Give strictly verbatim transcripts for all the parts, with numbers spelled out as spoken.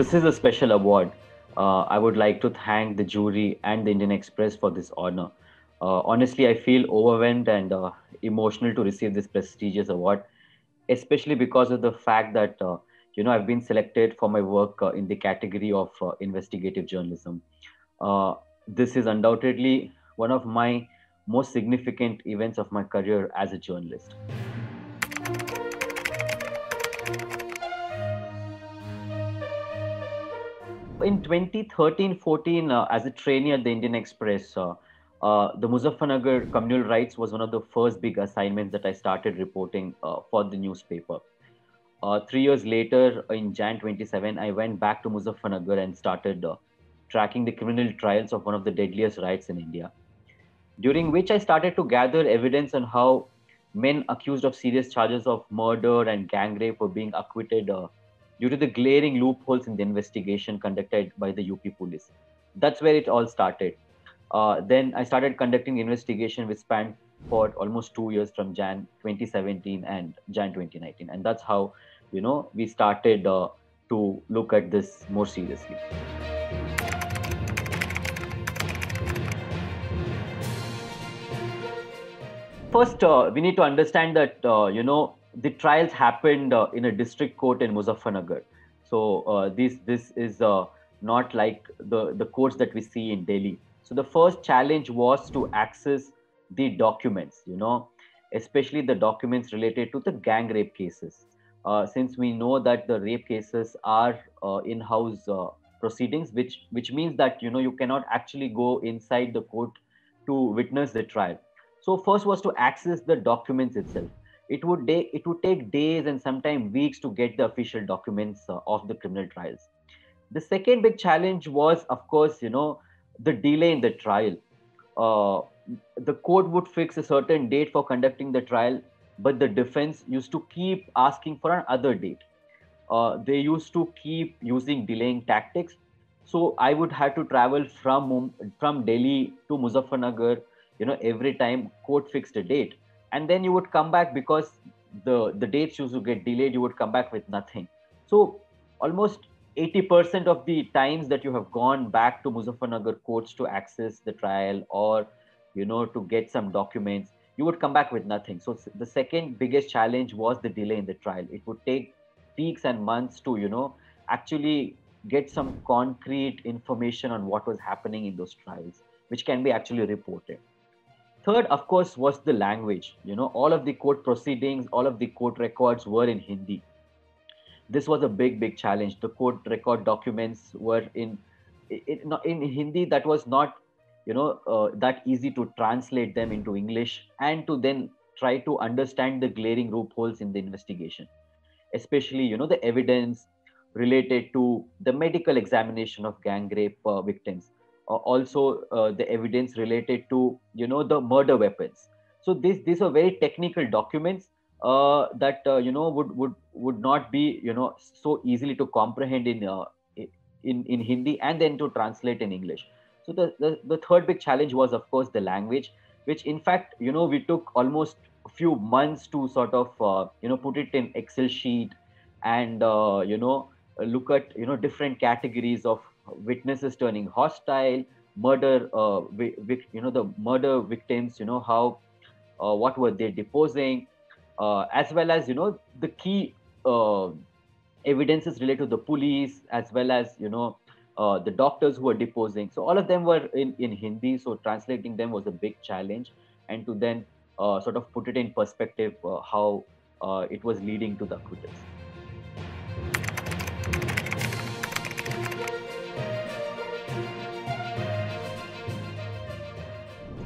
This is a special award. Uh, I would like to thank the jury and the Indian Express for this honor. Uh, honestly, I feel overwhelmed and uh, emotional to receive this prestigious award, especially because of the fact that, uh, you know, I've been selected for my work uh, in the category of uh, investigative journalism. Uh, this is undoubtedly one of my most significant events of my career as a journalist. In twenty thirteen fourteen, uh, as a trainee at the Indian Express, uh, uh, the Muzaffarnagar communal riots was one of the first big assignments that I started reporting uh, for the newspaper. Uh, three years later, in January twenty-seven, I went back to Muzaffarnagar and started uh, tracking the criminal trials of one of the deadliest riots in India, during which I started to gather evidence on how men accused of serious charges of murder and gang rape were being acquitted uh, due to the glaring loopholes in the investigation conducted by the U P police. That's where it all started. Uh, then I started conducting investigation which spanned for almost two years from January twenty seventeen and January twenty nineteen. And that's how, you know, we started uh, to look at this more seriously. First, uh, we need to understand that, uh, you know, the trials happened uh, in a district court in Muzaffarnagar. So uh, this this is uh, not like the, the courts that we see in Delhi. So the first challenge was to access the documents, you know, especially the documents related to the gang rape cases. Uh, since we know that the rape cases are uh, in-house uh, proceedings, which, which means that, you know, you cannot actually go inside the court to witness the trial. So first was to access the documents itself. It would, it would take days and sometimes weeks to get the official documents uh, of the criminal trials. The second big challenge was, of course, you know, the delay in the trial. Uh, the court would fix a certain date for conducting the trial, but the defense used to keep asking for another date. Uh, they used to keep using delaying tactics. So I would have to travel from, from Delhi to Muzaffarnagar, you know, every time court fixed a date. And then you would come back because the, the dates used to get delayed, you would come back with nothing. So almost eighty percent of the times that you have gone back to Muzaffarnagar courts to access the trial or, you know, to get some documents, you would come back with nothing. So the second biggest challenge was the delay in the trial. It would take weeks and months to, you know, actually get some concrete information on what was happening in those trials, which can be actually reported. Third, of course, was the language. You know, all of the court proceedings, all of the court records were in Hindi. This was a big, big challenge. The court record documents were in in, in Hindi. That was not, you know, uh, that easy to translate them into English and to then try to understand the glaring loopholes in the investigation, especially, you know, the evidence related to the medical examination of gang rape uh, victims. Uh, also, uh, the evidence related to, you know, the murder weapons. So these these are very technical documents uh, that uh, you know would would would not be, you know, so easily to comprehend in uh, in in Hindi and then to translate in English. So the, the the third big challenge was, of course, the language, which in fact, you know, we took almost a few months to sort of uh, you know put it in Excel sheet and uh, you know look at, you know, different categories of witnesses turning hostile, murder, uh, vic, you know, the murder victims, you know, how, uh, what were they deposing, uh, as well as, you know, the key uh, evidences related to the police, as well as, you know, uh, the doctors who were deposing. So all of them were in, in Hindi. So translating them was a big challenge, and to then uh, sort of put it in perspective, uh, how uh, it was leading to the acquittals.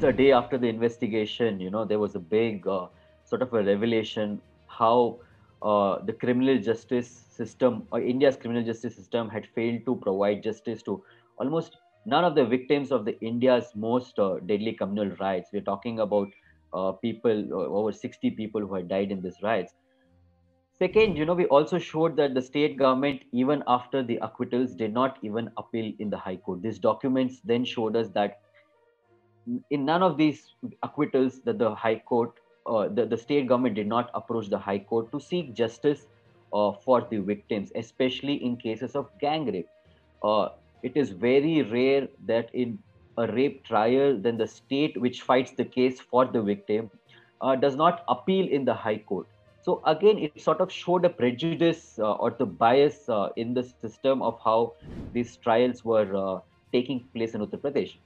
The day after the investigation, you know, there was a big uh, sort of a revelation how uh, the criminal justice system, or India's criminal justice system, had failed to provide justice to almost none of the victims of the India's most uh, deadly communal riots. We're talking about uh, people, uh, over sixty people who had died in these riots. Second, you know, we also showed that the state government, even after the acquittals, did not even appeal in the High Court. These documents then showed us that in none of these acquittals that the High Court, uh, the, the state government did not approach the High Court to seek justice uh, for the victims, especially in cases of gang rape. Uh, it is very rare that in a rape trial, then the state which fights the case for the victim uh, does not appeal in the High Court. So again, it sort of showed a prejudice uh, or the bias uh, in the system of how these trials were uh, taking place in Uttar Pradesh.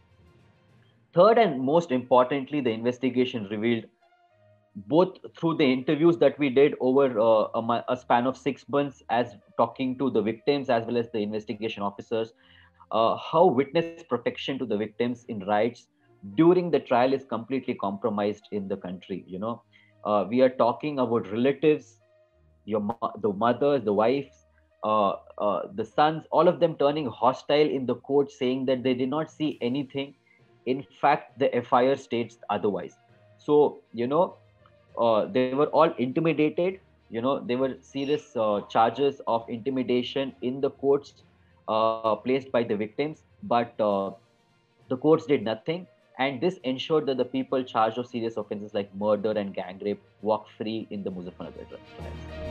Third and most importantly, the investigation revealed, both through the interviews that we did over uh, a, a span of six months, as talking to the victims as well as the investigation officers, uh, how witness protection to the victims in rights during the trial is completely compromised in the country, you know. Uh, we are talking about relatives, your mo the mothers, the wives, uh, uh, the sons, all of them turning hostile in the court, saying that they did not see anything. In fact, the F I R states otherwise. So, you know, uh, they were all intimidated. You know, there were serious uh, charges of intimidation in the courts uh, placed by the victims, but uh, the courts did nothing. And this ensured that the people charged of serious offenses like murder and gang rape walk free in the Muzaffarnagar trials.